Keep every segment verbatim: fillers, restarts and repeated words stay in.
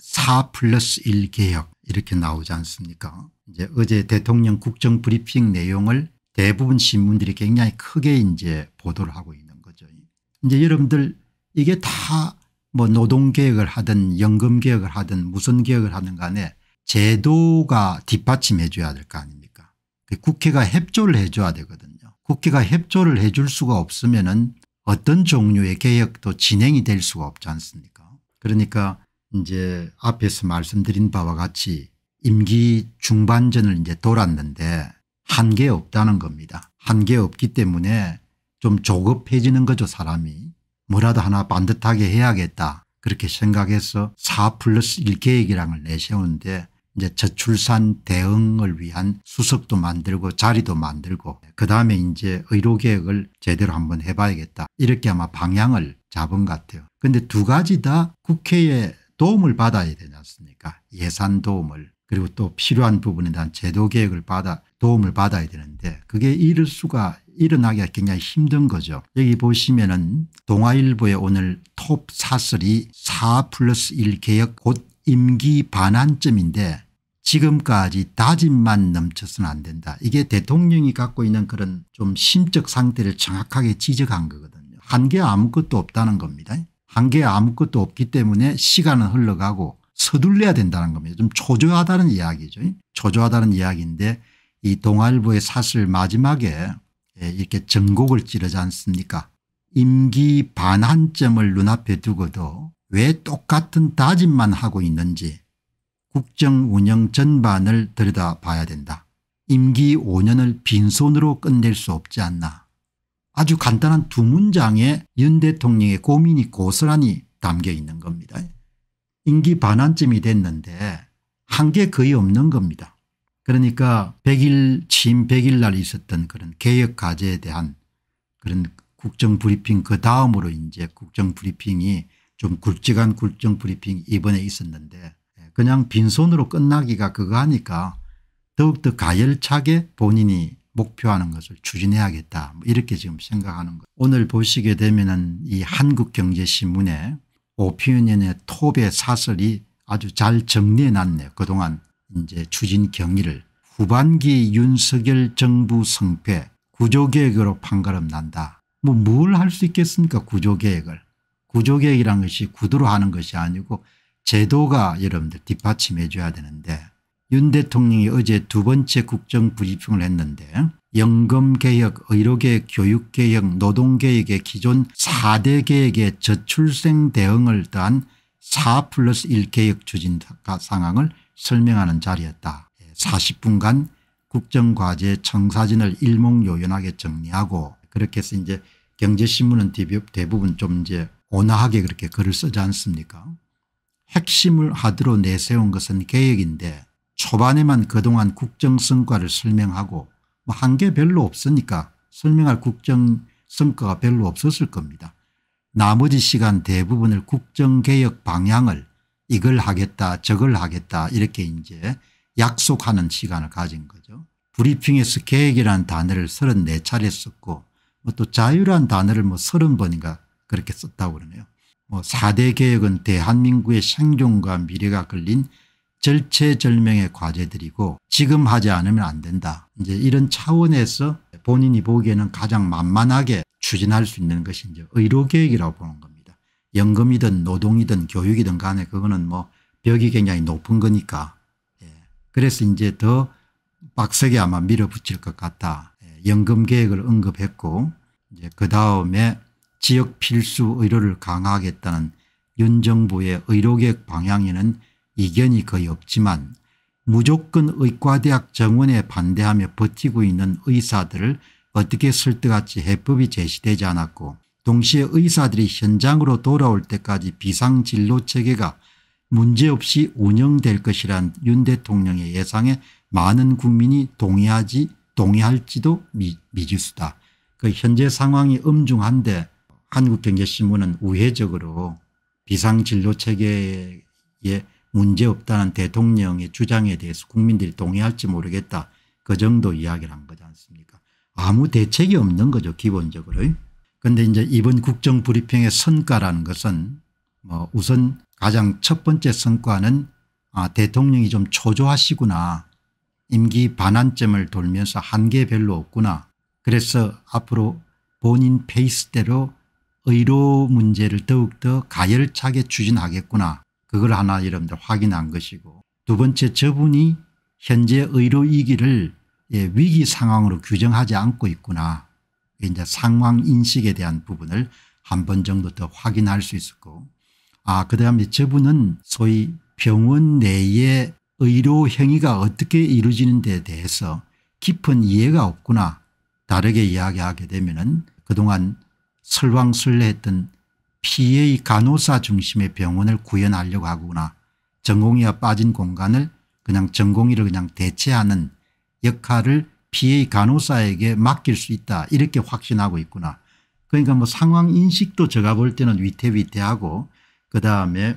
사 플러스 일 개혁 이렇게 나오지 않습니까? 이제 어제 대통령 국정 브리핑 내용을 대부분 신문들이 굉장히 크게 이제 보도를 하고 있는 거죠. 이제 여러분들 이게 다 뭐 노동개혁을 하든 연금개혁을 하든 무슨 개혁을 하든 간에 제도가 뒷받침해 줘야 될 거 아닙니까? 국회가 협조를 해 줘야 되거든요. 국회가 협조를 해 줄 수가 없으면은 어떤 종류의 개혁도 진행이 될 수가 없지 않습니까? 그러니까 이제 앞에서 말씀드린 바와 같이 임기 중반전을 이제 돌았는데 한계 없다는 겁니다. 한계 없기 때문에 좀 조급해지는 거죠, 사람이. 뭐라도 하나 반듯하게 해야겠다 그렇게 생각해서 사 플러스 일 계획이랑을 내세우는데, 이제 저출산 대응을 위한 수석도 만들고 자리도 만들고 그다음에 이제 의료개혁을 제대로 한번 해봐야겠다 이렇게 아마 방향을 잡은 것 같아요. 근데 두 가지 다 국회에 도움을 받아야 되지 않습니까? 예산 도움을, 그리고 또 필요한 부분에 대한 제도 개혁을 받아 도움을 받아야 되는데 그게 이럴 수가 일어나기가 굉장히 힘든 거죠. 여기 보시면은 동아일보의 오늘 톱 사설이 사 플러스 일 개혁 곧 임기 반환점인데 지금까지 다짐만 넘쳐서는 안 된다. 이게 대통령이 갖고 있는 그런 좀 심적 상태를 정확하게 지적한 거거든요. 한계 아무것도 없다는 겁니다. 한계에 아무것도 없기 때문에 시간은 흘러가고 서둘러야 된다는 겁니다. 좀 초조하다는 이야기죠. 초조하다는 이야기인데 이 동아일보의 사설 마지막에 이렇게 전곡을 찌르지 않습니까? 임기 반환점을 눈앞에 두고도 왜 똑같은 다짐만 하고 있는지 국정 운영 전반을 들여다봐야 된다. 임기 오 년을 빈손으로 끝낼 수 없지 않나. 아주 간단한 두 문장에 윤 대통령의 고민이 고스란히 담겨 있는 겁니다. 임기 반환쯤이 됐는데 한계 거의 없는 겁니다. 그러니까 백 일 취임 백 일 날 있었던 그런 개혁 과제에 대한 그런 국정 브리핑, 그 다음으로 이제 국정 브리핑이 좀 굵직한 국정 브리핑 이번에 있었는데 그냥 빈손으로 끝나기가 그거 하니까 더욱더 가열차게 본인이 목표하는 것을 추진해야겠다 이렇게 지금 생각하는 거예요. 오늘 보시게 되면은 이 한국경제신문에 오피니언의 톱의 사설이 아주 잘 정리해 놨네요. 그동안 이제 추진 경위를 후반기 윤석열 정부 성패 구조개혁으로 판가름 난다. 뭐 뭘 할 수 있겠습니까? 구조개혁을. 구조개혁이란 것이 구두로 하는 것이 아니고 제도가 여러분들 뒷받침해 줘야 되는데, 윤 대통령이 어제 두 번째 국정 브리핑을 했는데 연금개혁, 의료개혁, 교육개혁, 노동개혁의 기존 사 대 개혁에 저출생 대응을 더한 사 플러스 일 개혁 추진 상황을 설명하는 자리였다. 사십 분간 국정과제 청사진을 일목요연하게 정리하고, 그렇게 해서 이제 경제신문은 대부분 좀 이제 온화하게 그렇게 글을 쓰지 않습니까? 핵심을 하드로 내세운 것은 개혁인데 초반에만 그동안 국정성과를 설명하고, 뭐 한계 별로 없으니까 설명할 국정성과가 별로 없었을 겁니다. 나머지 시간 대부분을 국정개혁 방향을 이걸 하겠다 저걸 하겠다 이렇게 이제 약속하는 시간을 가진 거죠. 브리핑에서 개혁이라는 단어를 서른네 차례 썼고, 뭐 또 자유라는 단어를 뭐 서른 번인가 그렇게 썼다고 그러네요. 뭐 사 대 개혁은 대한민국의 생존과 미래가 걸린 절체절명의 과제들이고 지금 하지 않으면 안 된다. 이제 이런 차원에서 본인이 보기에는 가장 만만하게 추진할 수 있는 것이 이제 의료개혁이라고 보는 겁니다. 연금이든 노동이든 교육이든 간에 그거는 뭐 벽이 굉장히 높은 거니까. 예. 그래서 이제 더 빡세게 아마 밀어붙일 것 같다. 예. 연금개혁을 언급했고, 이제 그 다음에 지역 필수 의료를 강화하겠다는 윤 정부의 의료개혁 방향에는 이견이 거의 없지만 무조건 의과대학 정원에 반대하며 버티고 있는 의사들을 어떻게 설득할지 해법이 제시되지 않았고, 동시에 의사들이 현장으로 돌아올 때까지 비상진료 체계가 문제없이 운영될 것이란 윤 대통령의 예상에 많은 국민이 동의하지 동의할지도 미, 미지수다. 그 현재 상황이 엄중한데 한국경제신문은 우회적으로 비상진료체계에 문제없다는 대통령의 주장에 대해서 국민들이 동의할지 모르겠다. 그 정도 이야기를 한 거지 않습니까? 아무 대책이 없는 거죠 기본적으로. 그런데 이제 이번 국정브리핑의 성과라는 것은 뭐 우선 가장 첫 번째 성과는 아 대통령이 좀 초조하시구나. 임기 반환점을 돌면서 한계 별로 없구나. 그래서 앞으로 본인 페이스대로 의료 문제를 더욱더 가열차게 추진하겠구나. 그걸 하나 여러분들 확인한 것이고, 두 번째 저분이 현재 의료 위기를 예, 위기 상황으로 규정하지 않고 있구나. 이제 상황 인식에 대한 부분을 한 번 정도 더 확인할 수 있었고, 아, 그 다음에 저분은 소위 병원 내에 의료 행위가 어떻게 이루어지는 데 대해서 깊은 이해가 없구나. 다르게 이야기하게 되면은 그동안 설왕설래했던 피에이 간호사 중심의 병원을 구현하려고 하구나. 전공의가 빠진 공간을 그냥 전공의를 그냥 대체하는 역할을 피에이 간호사에게 맡길 수 있다. 이렇게 확신하고 있구나. 그러니까 뭐 상황 인식도 제가 볼 때는 위태위태하고, 그다음에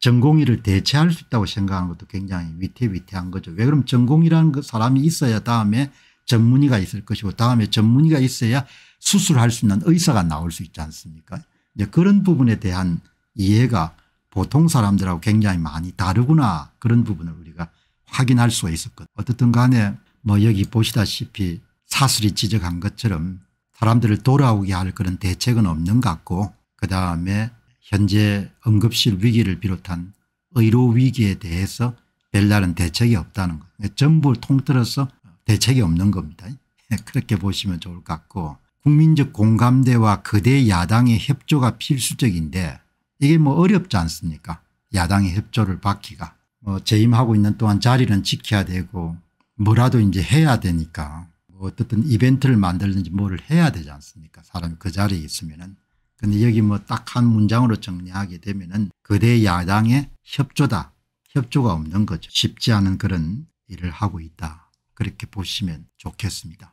전공의를 대체할 수 있다고 생각하는 것도 굉장히 위태위태한 거죠. 왜 그럼 전공의라는 그 사람이 있어야 다음에 전문의가 있을 것이고, 다음에 전문의가 있어야 수술할 수 있는 의사가 나올 수 있지 않습니까? 이제 그런 부분에 대한 이해가 보통 사람들하고 굉장히 많이 다르구나. 그런 부분을 우리가 확인할 수가 있었거든요. 어떻든 간에 뭐 여기 보시다시피 사슬이 지적한 것처럼 사람들을 돌아오게 할 그런 대책은 없는 것 같고, 그다음에 현재 응급실 위기를 비롯한 의료 위기에 대해서 별다른 대책이 없다는 것. 전부 통틀어서 대책이 없는 겁니다. 그렇게 보시면 좋을 것 같고, 국민적 공감대와 거대 야당의 협조가 필수적인데 이게 뭐 어렵지 않습니까? 야당의 협조를 받기가. 뭐 재임하고 있는 또한 자리는 지켜야 되고 뭐라도 이제 해야 되니까 뭐 어떻든 이벤트를 만들든지 뭐를 해야 되지 않습니까? 사람이 그 자리에 있으면은. 근데 여기 뭐 딱 한 문장으로 정리하게 되면은 거대 야당의 협조다. 협조가 없는 거죠. 쉽지 않은 그런 일을 하고 있다. 그렇게 보시면 좋겠습니다.